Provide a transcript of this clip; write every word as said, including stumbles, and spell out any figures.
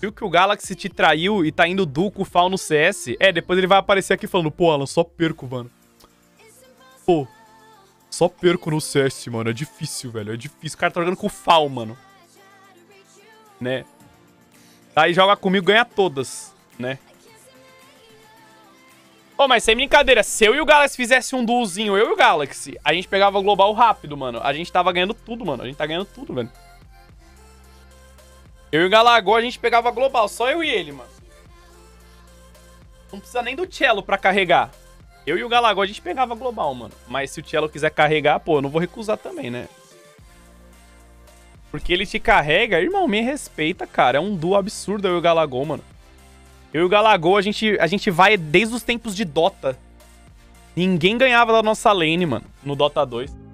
Viu que o Galaxy te traiu e tá indo duo com o Fall no C S? É, depois ele vai aparecer aqui falando, pô, Alan, só perco, mano. Pô, só perco no C S, mano. É difícil, velho. É difícil. O cara tá jogando com o Fall, mano. Né? Aí joga comigo, ganha todas, né? Ô, oh, mas sem brincadeira, se eu e o Galaxy fizesse um duozinho, eu e o Galaxy, a gente pegava o global rápido, mano. A gente tava ganhando tudo, mano. A gente tá ganhando tudo, velho. Eu e o Galagol, a gente pegava global. Só eu e ele, mano. Não precisa nem do Tello pra carregar. Eu e o Galagol, a gente pegava global, mano. Mas se o Tello quiser carregar, pô, eu não vou recusar também, né? Porque ele te carrega. Irmão, me respeita, cara. É um duo absurdo eu e o Galagol, mano. Eu e o Galagol, a gente, a gente vai desde os tempos de Dota. Ninguém ganhava da nossa lane, mano, no Dota dois.